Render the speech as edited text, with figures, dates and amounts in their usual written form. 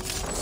now.